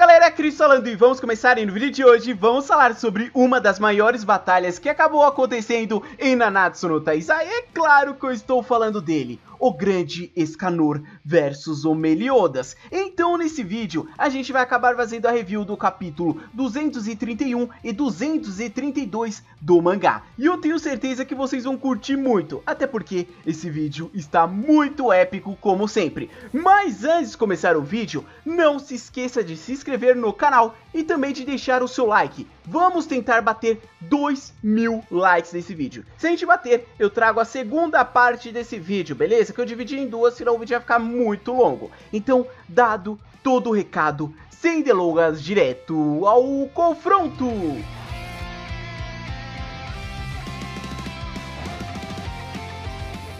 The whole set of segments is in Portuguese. galera, é Cris falando e vamos começar. E no vídeo de hoje vamos falar sobre uma das maiores batalhas que acabou acontecendo em Nanatsu no Taizai. É claro que eu estou falando dele, o grande Escanor versus o Meliodas. Então nesse vídeo a gente vai acabar fazendo a review do capítulo 231 e 232 do mangá. E eu tenho certeza que vocês vão curtir muito, até porque esse vídeo está muito épico como sempre. Mas antes de começar o vídeo, não se esqueça de se inscrever no canal e também de deixar o seu like. Vamos tentar bater 2.000 likes nesse vídeo. Se a gente bater, eu trago a segunda parte desse vídeo, beleza? Que eu dividi em duas, senão o vídeo vai ficar muito longo. Então, dado todo o recado, sem delongas, direto ao confronto!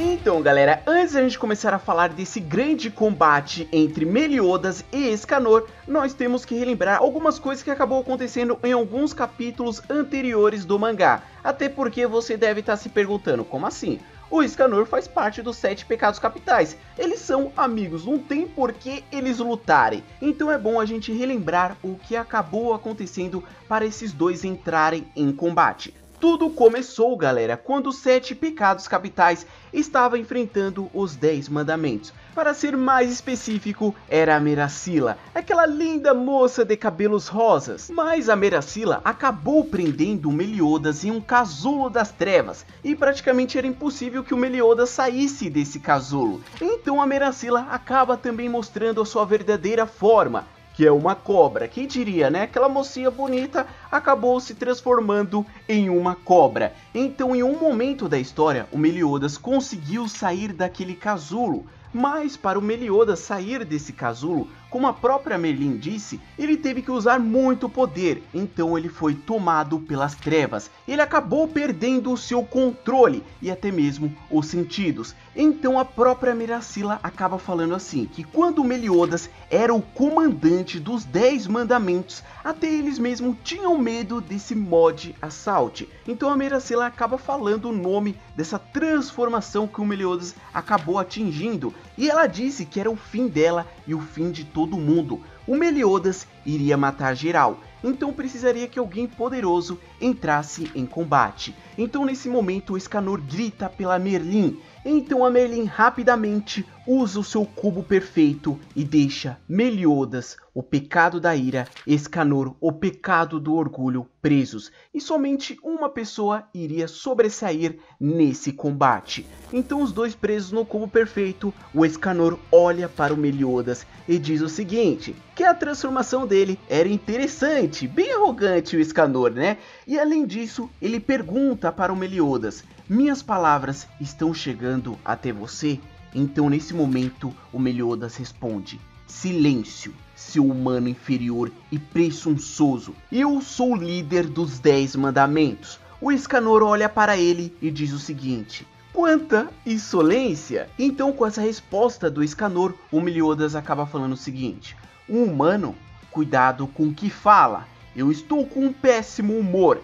Então galera, antes da gente começar a falar desse grande combate entre Meliodas e Escanor, nós temos que relembrar algumas coisas que acabou acontecendo em alguns capítulos anteriores do mangá. Até porque você deve estar se perguntando, como assim? O Escanor faz parte dos 7 Pecados Capitais, eles são amigos, não tem por que eles lutarem. Então é bom a gente relembrar o que acabou acontecendo para esses dois entrarem em combate. Tudo começou, galera, quando os 7 Pecados Capitais estava enfrentando os 10 Mandamentos. Para ser mais específico, era a Merascylla, aquela linda moça de cabelos rosas. Mas a Merascylla acabou prendendo o Meliodas em um casulo das trevas, e praticamente era impossível que o Meliodas saísse desse casulo. Então a Merascylla acaba também mostrando a sua verdadeira forma, que é uma cobra. Quem diria, né? Aquela mocinha bonita acabou se transformando em uma cobra. Então, em um momento da história, o Meliodas conseguiu sair daquele casulo. Mas para o Meliodas sair desse casulo, como a própria Merlin disse, ele teve que usar muito poder, então ele foi tomado pelas trevas, ele acabou perdendo o seu controle e até mesmo os sentidos. Então a própria Merascylla acaba falando assim, que quando Meliodas era o comandante dos 10 mandamentos, até eles mesmos tinham medo desse mod assault. Então a Merascylla acaba falando o nome dessa transformação que o Meliodas acabou atingindo, e ela disse que era o fim dela e o fim de todo mundo. O Meliodas iria matar geral, então precisaria que alguém poderoso entrasse em combate. Então nesse momento o Escanor grita pela Merlin, então a Merlin rapidamente usa o seu cubo perfeito e deixa Meliodas, o pecado da ira, Escanor, o pecado do orgulho, presos. E somente uma pessoa iria sobressair nesse combate. Então os dois presos no cubo perfeito, o Escanor olha para o Meliodas e diz o seguinte, que a transformação dele era interessante, bem arrogante o Escanor, né? E além disso, ele pergunta para o Meliodas, minhas palavras estão chegando até você? Então nesse momento o Meliodas responde, silêncio, seu humano inferior e presunçoso, eu sou o líder dos 10 mandamentos. O Escanor olha para ele e diz o seguinte, quanta insolência! Então com essa resposta do Escanor, o Meliodas acaba falando o seguinte, um humano, cuidado com o que fala, eu estou com um péssimo humor.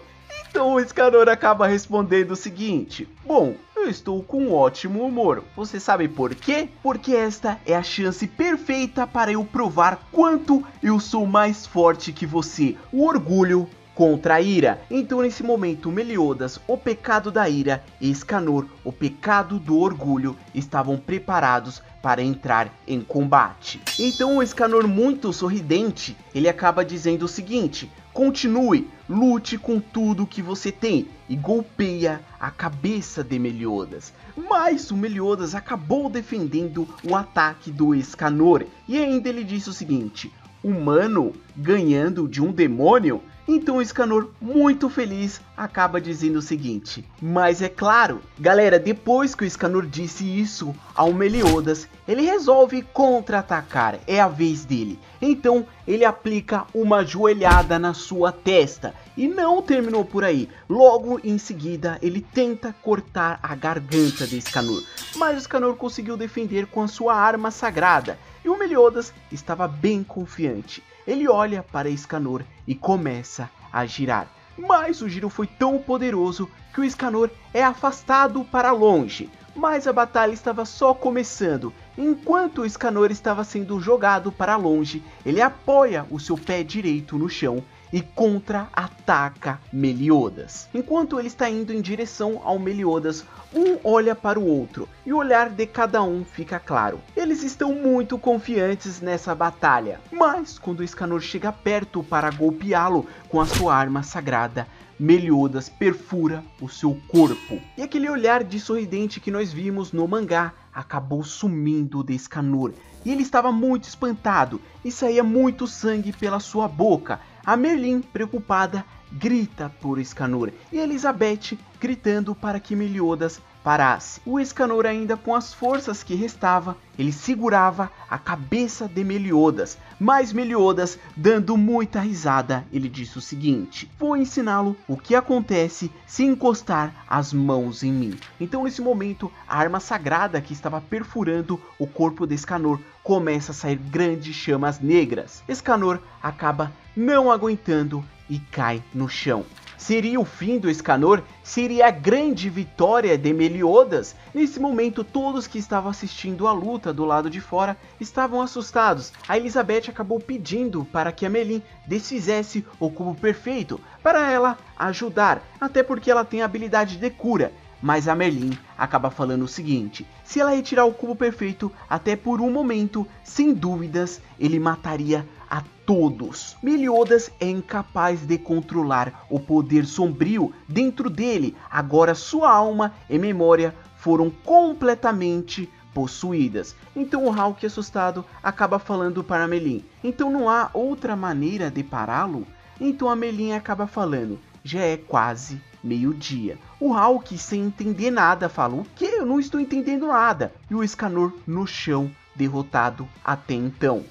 Então o Escanor acaba respondendo o seguinte, bom, eu estou com um ótimo humor, você sabe por quê? Porque esta é a chance perfeita para eu provar quanto eu sou mais forte que você, o orgulho contra a ira. Então nesse momento Meliodas, o pecado da ira, e Escanor, o pecado do orgulho, estavam preparados para entrar em combate. Então o Escanor, muito sorridente, ele acaba dizendo o seguinte, continue, lute com tudo que você tem e golpeia a cabeça de Meliodas. Mas o Meliodas acabou defendendo o ataque do Escanor e ainda ele disse o seguinte, humano ganhando de um demônio? Então o Escanor, muito feliz, acaba dizendo o seguinte, mas é claro. Galera, depois que o Escanor disse isso ao Meliodas, ele resolve contra-atacar, é a vez dele. Então ele aplica uma joelhada na sua testa e não terminou por aí. Logo em seguida ele tenta cortar a garganta de Escanor, mas o Escanor conseguiu defender com a sua arma sagrada. E o Meliodas estava bem confiante, ele olha para Escanor e começa a girar. Mas o giro foi tão poderoso que o Escanor é afastado para longe, mas a batalha estava só começando Enquanto Escanor estava sendo jogado para longe, ele apoia o seu pé direito no chão e contra-ataca Meliodas. Enquanto ele está indo em direção ao Meliodas, um olha para o outro e o olhar de cada um fica claro. Eles estão muito confiantes nessa batalha, mas quando Escanor chega perto para golpeá-lo com a sua arma sagrada, Meliodas perfura o seu corpo. E aquele olhar de sorridente que nós vimos no mangá acabou sumindo de Escanor, e ele estava muito espantado e saía muito sangue pela sua boca. A Merlin, preocupada, grita por Escanor e Elizabeth gritando para que Meliodas parasse. O Escanor, ainda com as forças que restava, ele segurava a cabeça de Meliodas, mas Meliodas, dando muita risada, ele disse o seguinte: vou ensiná-lo o que acontece se encostar as mãos em mim. Então nesse momento, a arma sagrada que estava perfurando o corpo de Escanor começa a sair grandes chamas negras. Escanor acaba não aguentando e cai no chão. Seria o fim do Escanor? Seria a grande vitória de Meliodas? Nesse momento, todos que estavam assistindo a luta do lado de fora estavam assustados. A Elizabeth acabou pedindo para que a Merlin desfizesse o cubo perfeito para ela ajudar, até porque ela tem a habilidade de cura. Mas a Merlin acaba falando o seguinte: se ela retirar o cubo perfeito, até por um momento, sem dúvidas, ele mataria a todos. Meliodas é incapaz de controlar o poder sombrio dentro dele. Agora sua alma e memória foram completamente possuídas. Então o Hawk, assustado, acaba falando para Merlin: então não há outra maneira de pará-lo? Então a Merlin acaba falando: já é quase meio-dia. O Hawk, sem entender nada, fala: o que? Eu não estou entendendo nada. E o Escanor no chão, derrotado até então.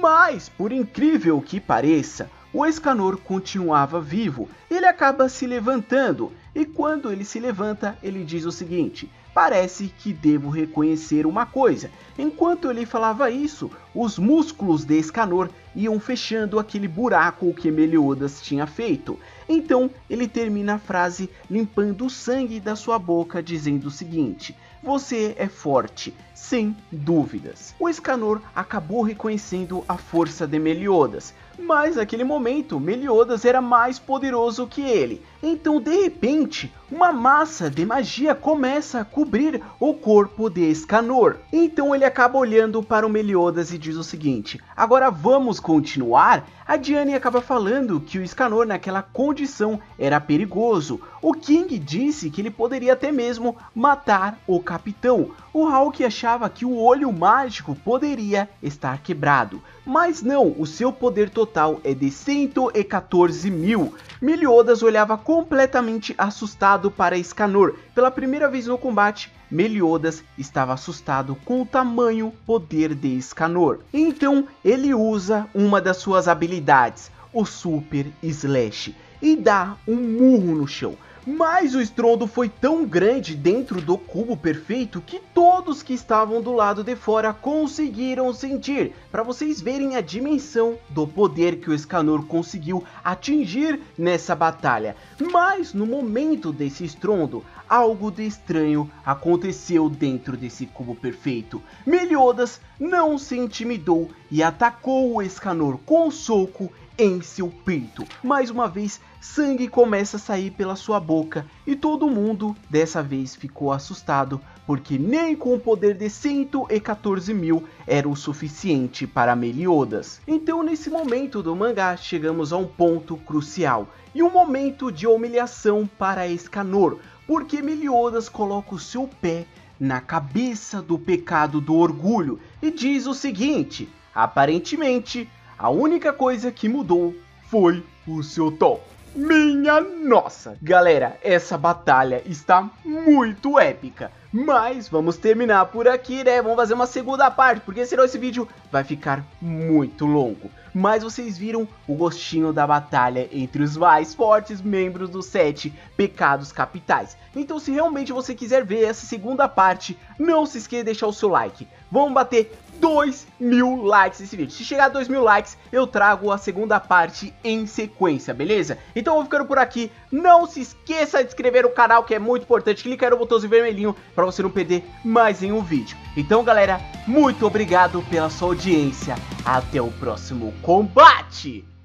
Mas, por incrível que pareça, o Escanor continuava vivo. Ele acaba se levantando, e quando ele se levanta, ele diz o seguinte: parece que devo reconhecer uma coisa. Enquanto ele falava isso, os músculos de Escanor iam fechando aquele buraco que Meliodas tinha feito. Então ele termina a frase limpando o sangue da sua boca, dizendo o seguinte: você é forte, sem dúvidas. O Escanor acabou reconhecendo a força de Meliodas, mas naquele momento Meliodas era mais poderoso que ele. Então, de repente, uma massa de magia começa a cobrir o corpo de Escanor. Então ele acaba olhando para o Meliodas e diz o seguinte: agora vamos continuar? A Diane acaba falando que o Escanor naquela condição era perigoso. O King disse que ele poderia até mesmo matar o capitão. O Hawk achava que o olho mágico poderia estar quebrado, mas não, o seu poder total é de 114.000. Meliodas olhava completamente assustado para Escanor. Pela primeira vez no combate, Meliodas estava assustado com o tamanho poder de Escanor. Então ele usa uma das suas habilidades, o Super Slash, e dá um murro no chão. Mas o estrondo foi tão grande dentro do cubo perfeito que todos que estavam do lado de fora conseguiram sentir, para vocês verem a dimensão do poder que o Escanor conseguiu atingir nessa batalha. Mas no momento desse estrondo, algo de estranho aconteceu dentro desse cubo perfeito. Meliodas não se intimidou e atacou o Escanor com um soco em seu peito. Mais uma vez, sangue começa a sair pela sua boca e todo mundo dessa vez ficou assustado, porque nem com o poder de 114.000 era o suficiente para Meliodas. Então nesse momento do mangá chegamos a um ponto crucial e um momento de humilhação para Escanor, porque Meliodas coloca o seu pé na cabeça do pecado do orgulho e diz o seguinte: aparentemente, a única coisa que mudou foi o seu tom. Minha nossa! Galera, essa batalha está muito épica. Mas vamos terminar por aqui, né? Vamos fazer uma segunda parte, porque senão esse vídeo vai ficar muito longo. Mas vocês viram o gostinho da batalha entre os mais fortes membros dos 7 Pecados Capitais. Então, se realmente você quiser ver essa segunda parte, não se esqueça de deixar o seu like. Vamos bater 2.000 likes nesse vídeo. Se chegar a 2.000 likes, eu trago a segunda parte em sequência, beleza? Então eu vou ficando por aqui. Não se esqueça de inscrever no canal, que é muito importante. Clica no botãozinho vermelhinho para você não perder mais nenhum vídeo. Então, galera, muito obrigado pela sua audiência. Até o próximo combate!